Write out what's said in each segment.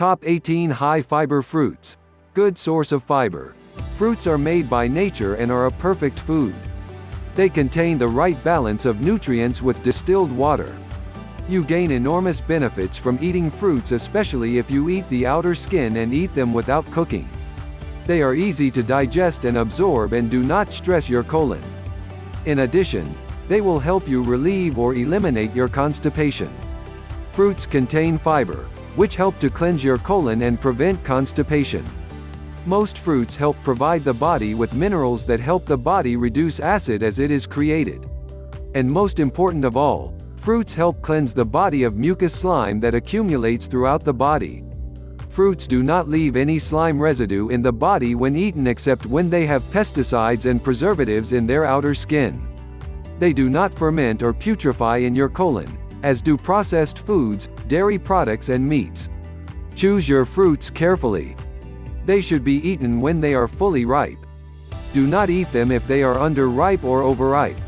Top 18 High-Fiber Fruits. Good source of fiber. Fruits are made by nature and are a perfect food. They contain the right balance of nutrients with distilled water. You gain enormous benefits from eating fruits, especially if you eat the outer skin and eat them without cooking. They are easy to digest and absorb and do not stress your colon. In addition, they will help you relieve or eliminate your constipation. Fruits contain fiber, which help to cleanse your colon and prevent constipation. Most fruits help provide the body with minerals that help the body reduce acid as it is created. And most important of all, fruits help cleanse the body of mucus slime that accumulates throughout the body. Fruits do not leave any slime residue in the body when eaten, except when they have pesticides and preservatives in their outer skin. They do not ferment or putrefy in your colon, as do processed foods, dairy products and meats. Choose your fruits carefully. They should be eaten when they are fully ripe. Do not eat them if they are underripe or overripe.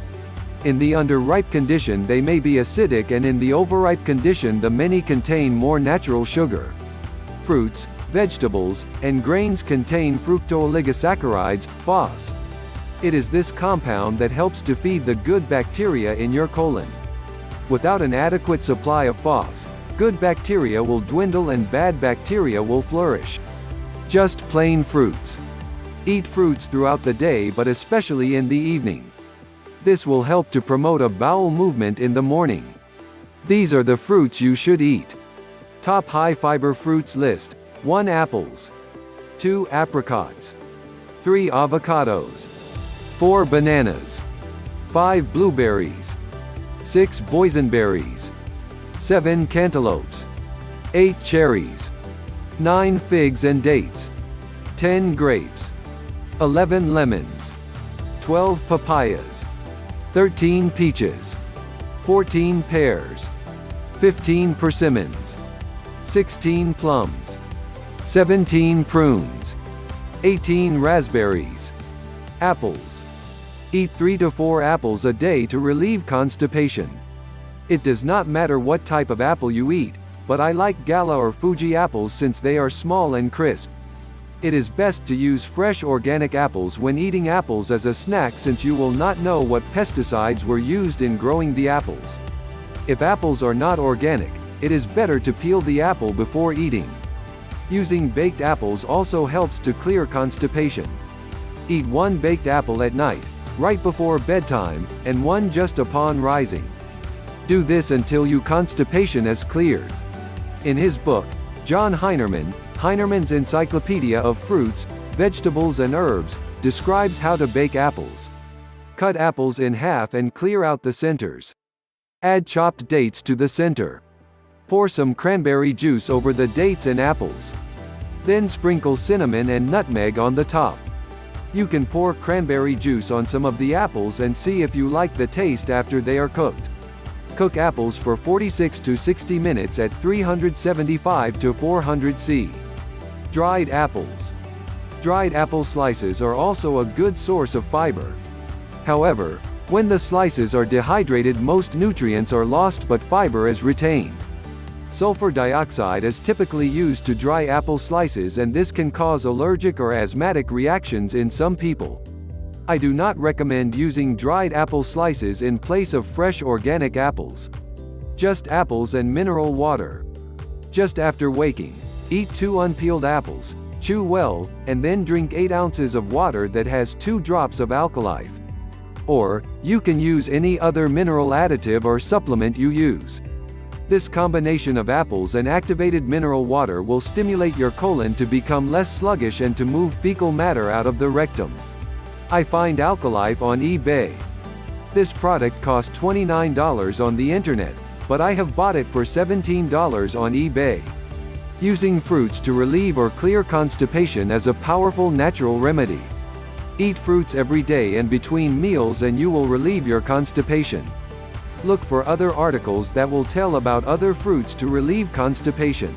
In the underripe condition they may be acidic, and in the overripe condition the many contain more natural sugar. Fruits, vegetables, and grains contain fructooligosaccharides, FOS. It is this compound that helps to feed the good bacteria in your colon. Without an adequate supply of FOS, good bacteria will dwindle and bad bacteria will flourish. Just plain fruits. Eat fruits throughout the day, but especially in the evening. This will help to promote a bowel movement in the morning. These are the fruits you should eat. Top high-fiber fruits list. 1. Apples. 2. Apricots. 3. Avocados. 4. Bananas. 5. Blueberries. 6. Boysenberries. 7. Cantaloupes. 8. Cherries. 9. Figs and dates. 10. Grapes. 11. Lemons. 12. Papayas. 13. Peaches. 14. Pears. 15. Persimmons. 16. Plums. 17. Prunes. 18. Raspberries. Apples. Eat 3 to 4 apples a day to relieve constipation. It does not matter what type of apple you eat, but I like Gala or Fuji apples since they are small and crisp. It is best to use fresh organic apples when eating apples as a snack, since you will not know what pesticides were used in growing the apples. If apples are not organic, it is better to peel the apple before eating. Using baked apples also helps to clear constipation. Eat 1 baked apple at night, right before bedtime, and 1 just upon rising. Do this until your constipation is cleared. In his book, John Heinerman, Heinerman's Encyclopedia of Fruits, Vegetables and Herbs, describes how to bake apples. Cut apples in half and clear out the centers. Add chopped dates to the center. Pour some cranberry juice over the dates and apples. Then sprinkle cinnamon and nutmeg on the top. You can pour cranberry juice on some of the apples and see if you like the taste after they are cooked. Cook apples for 46 to 60 minutes at 375 to 400 C. Dried apples. Dried apple slices are also a good source of fiber. However, when the slices are dehydrated, most nutrients are lost but fiber is retained. Sulfur dioxide is typically used to dry apple slices, and this can cause allergic or asthmatic reactions in some people. I do not recommend using dried apple slices in place of fresh organic apples. Just apples and mineral water. Just after waking, eat 2 unpeeled apples, chew well, and then drink 8 ounces of water that has 2 drops of Alkalife. Or, you can use any other mineral additive or supplement you use. This combination of apples and activated mineral water will stimulate your colon to become less sluggish and to move fecal matter out of the rectum. I find Alkalife on eBay. This product cost $29 on the internet, but I have bought it for $17 on eBay. Using fruits to relieve or clear constipation is a powerful natural remedy. Eat fruits every day and between meals and you will relieve your constipation. Look for other articles that will tell about other fruits to relieve constipation.